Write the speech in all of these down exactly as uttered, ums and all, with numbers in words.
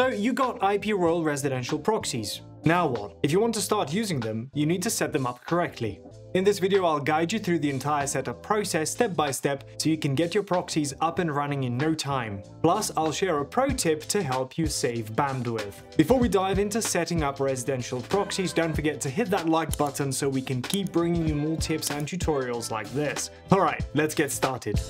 So you got IPRoyal residential proxies. Now what? If you want to start using them, you need to set them up correctly. In this video, I'll guide you through the entire setup process step by step so you can get your proxies up and running in no time. Plus, I'll share a pro tip to help you save bandwidth. Before we dive into setting up residential proxies, don't forget to hit that like button so we can keep bringing you more tips and tutorials like this. Alright, let's get started.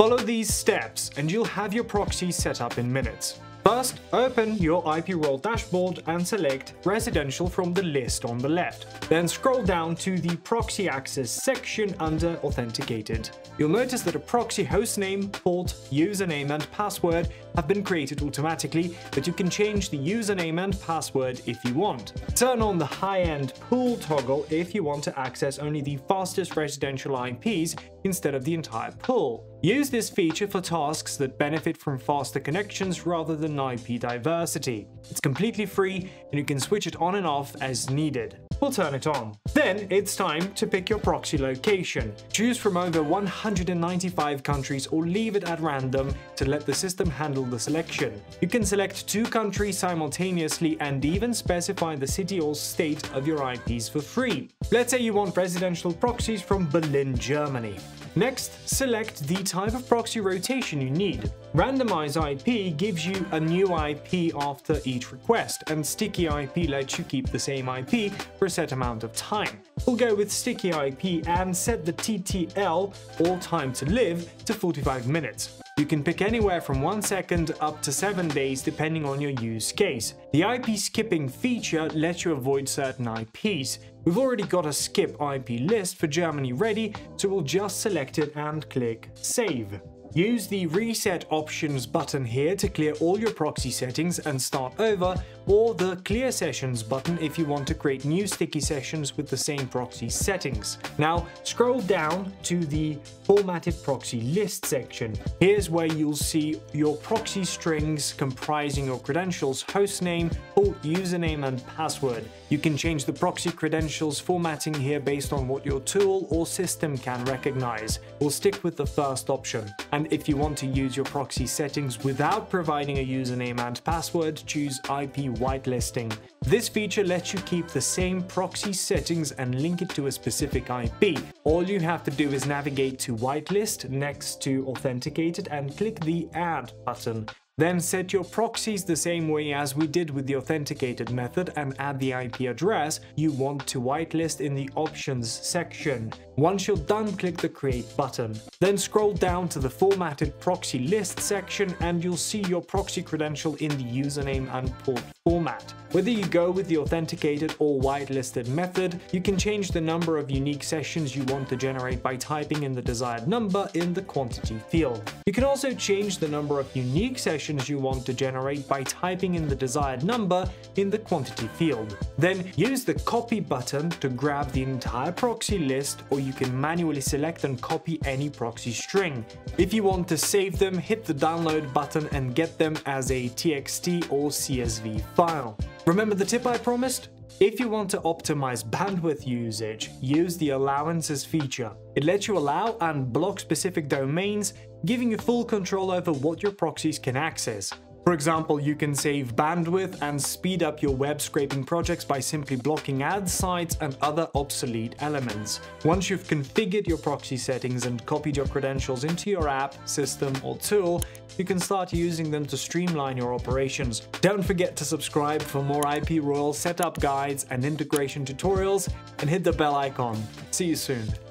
Follow these steps and you'll have your proxy set up in minutes. First, open your IPRoyal dashboard and select Residential from the list on the left. Then scroll down to the Proxy Access section under Authenticated. You'll notice that a proxy hostname, port, username and password have been created automatically, but you can change the username and password if you want. Turn on the high-end pool toggle if you want to access only the fastest residential I Ps instead of the entire pool. Use this feature for tasks that benefit from faster connections rather than I P diversity. It's completely free and you can switch it on and off as needed. We'll turn it on. Then it's time to pick your proxy location. Choose from over one hundred ninety-five countries or leave it at random to let the system handle the selection. You can select two countries simultaneously and even specify the city or state of your I Ps for free. Let's say you want residential proxies from Berlin, Germany. Next, select the type of proxy rotation you need. Randomize I P gives you a new I P after each request, and Sticky I P lets you keep the same I P for a set amount of time. We'll go with Sticky I P and set the T T L, or time to live, to forty-five minutes. You can pick anywhere from one second up to seven days depending on your use case. The I P skipping feature lets you avoid certain I Ps. We've already got a skip I P list for Germany ready, so we'll just select it and click Save. Use the Reset Options button here to clear all your proxy settings and start over, or the Clear Sessions button if you want to create new sticky sessions with the same proxy settings. Now scroll down to the Formatted Proxy List section. Here's where you'll see your proxy strings comprising your credentials, hostname, port, username and password. You can change the proxy credentials formatting here based on what your tool or system can recognize. We'll stick with the first option. And if you want to use your proxy settings without providing a username and password, choose I P whitelisting. This feature lets you keep the same proxy settings and link it to a specific I P. All you have to do is navigate to Whitelist next to Authenticated and click the Add button. Then set your proxies the same way as we did with the authenticated method and add the I P address you want to whitelist in the options section. Once you're done, click the create button. Then scroll down to the formatted proxy list section and you'll see your proxy credential in the username and port format. Whether you go with the authenticated or whitelisted method, you can change the number of unique sessions you want to generate by typing in the desired number in the quantity field. You can also change the number of unique sessions you want to generate by typing in the desired number in the quantity field. Then use the copy button to grab the entire proxy list, or you can manually select and copy any proxy string. If you want to save them, hit the download button and get them as a T X T or C S V file. Remember the tip I promised? If you want to optimize bandwidth usage, use the allowances feature. It lets you allow and block specific domains, giving you full control over what your proxies can access. For example, you can save bandwidth and speed up your web scraping projects by simply blocking ad sites and other obsolete elements. Once you've configured your proxy settings and copied your credentials into your app, system, or tool, you can start using them to streamline your operations. Don't forget to subscribe for more IPRoyal setup guides and integration tutorials, and hit the bell icon. See you soon.